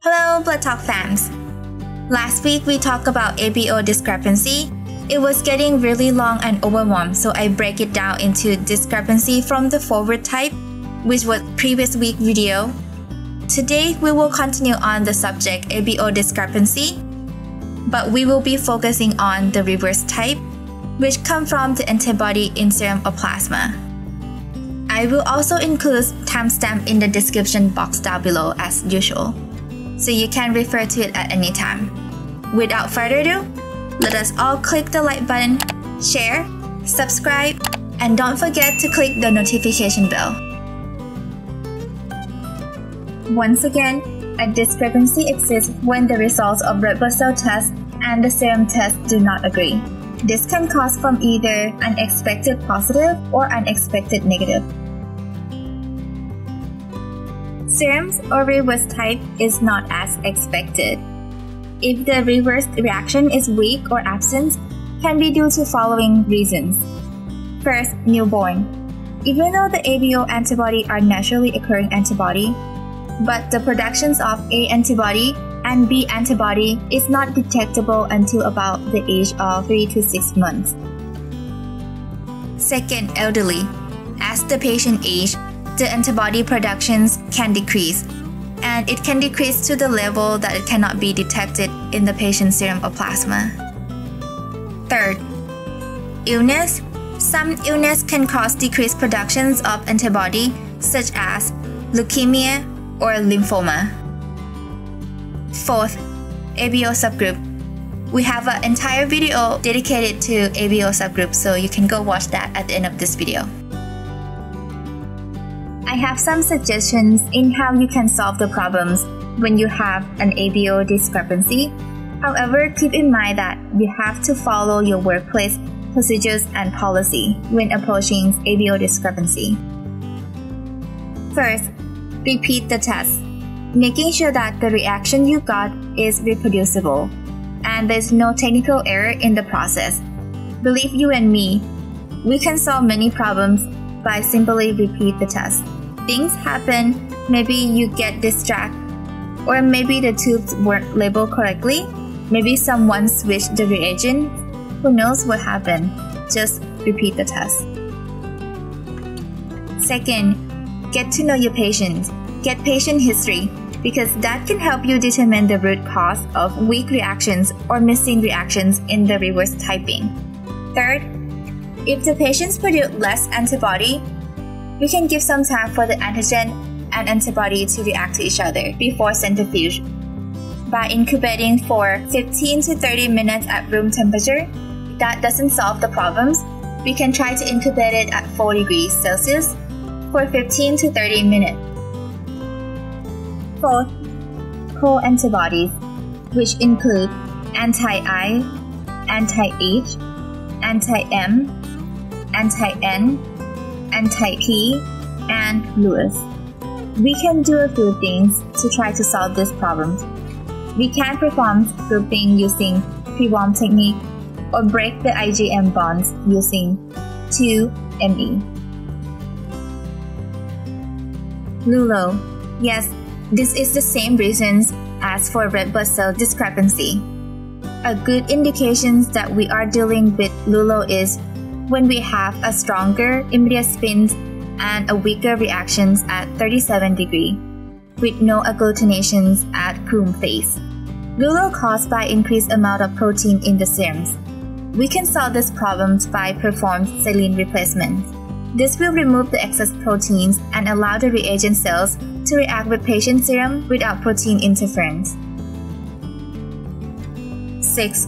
Hello, Blood Talk fams. Last week we talked about ABO discrepancy. It was getting really long and overwhelmed, so I break it down into discrepancy from the forward type, which was previous week video. Today we will continue on the subject ABO discrepancy, but we will be focusing on the reverse type, which come from the antibody in serum or plasma. I will also include timestamp in the description box down below as usual, so you can refer to it at any time. Without further ado, let us all click the like button, share, subscribe, and don't forget to click the notification bell. Once again, a discrepancy exists when the results of red blood cell test and the serum test do not agree. This can cause from either unexpected positive or unexpected negative. Serum's or reverse type is not as expected. If the reverse reaction is weak or absent, can be due to following reasons. First, newborn. Even though the ABO antibody are naturally occurring antibody, but the productions of A antibody and B antibody is not detectable until about the age of 3 to 6 months. Second, elderly. As the patient ages, the antibody productions can decrease, and it can decrease to the level that it cannot be detected in the patient's serum or plasma. Third, illness. Some illness can cause decreased productions of antibody, such as leukemia or lymphoma. Fourth, ABO subgroup. We have an entire video dedicated to ABO subgroup, so you can go watch that at the end of this video. I have some suggestions in how you can solve the problems when you have an ABO discrepancy. However, keep in mind that you have to follow your workplace procedures and policy when approaching ABO discrepancy. First, repeat the test, making sure that the reaction you got is reproducible and there's no technical error in the process. Believe you and me, we can solve many problems by simply repeat the test. Things happen, maybe you get distracted, or maybe the tubes weren't labeled correctly, maybe someone switched the reagent, who knows what happened. Just repeat the test. Second, get to know your patient. Get patient history, because that can help you determine the root cause of weak reactions or missing reactions in the reverse typing. Third, if the patients produce less antibody, you can give some time for the antigen and antibody to react to each other before centrifuge by incubating for 15 to 30 minutes at room temperature. That doesn't solve the problems. We can try to incubate it at 4 degrees Celsius for 15 to 30 minutes. Fourth, co-antibodies, which include anti-I, anti-H, anti-M, anti-N, anti-P, and Lulo. We can do a few things to try to solve this problem. We can perform grouping using pre-warm technique or break the IgM bonds using 2ME. Lulo. Yes, this is the same reasons as for red blood cell discrepancy. A good indication that we are dealing with Lulo is when we have a stronger immediate spin and a weaker reactions at 37 degree, with no agglutinations at room phase. Lulo caused by increased amount of protein in the serums. We can solve this problem by performing saline replacement. This will remove the excess proteins and allow the reagent cells to react with patient serum without protein interference. 6.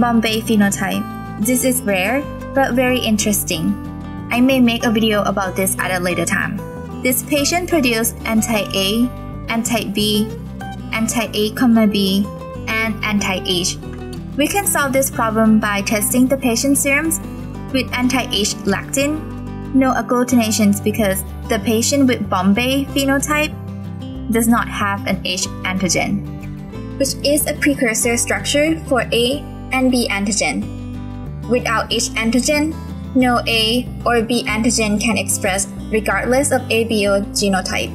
Bombay phenotype. This is rare, but very interesting. I may make a video about this at a later time. This patient produced anti-A, anti-B, anti-A, B, and anti-H. We can solve this problem by testing the patient's serums with anti-H-lactin, no agglutinations, because the patient with Bombay phenotype does not have an H antigen, which is a precursor structure for A and B antigen. Without H antigen, No A or B antigen can express regardless of ABO genotype.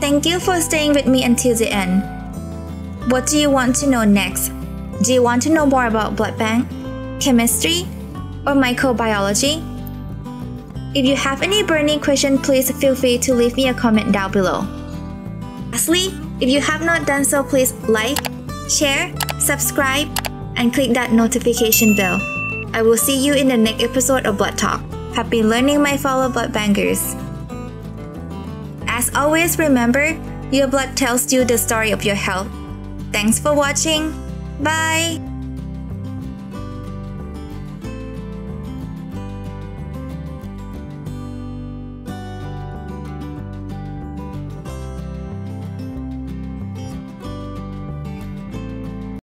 Thank you for staying with me until the end. What do you want to know next? Do you want to know more about blood bank, chemistry, or microbiology? If you have any burning question, please feel free to leave me a comment down below. Lastly, if you have not done so, please like, share, subscribe, and click that notification bell. I will see you in the next episode of Blood Talk. Happy learning, my fellow blood bankers. As always, remember, your blood tells you the story of your health. Thanks for watching. Bye!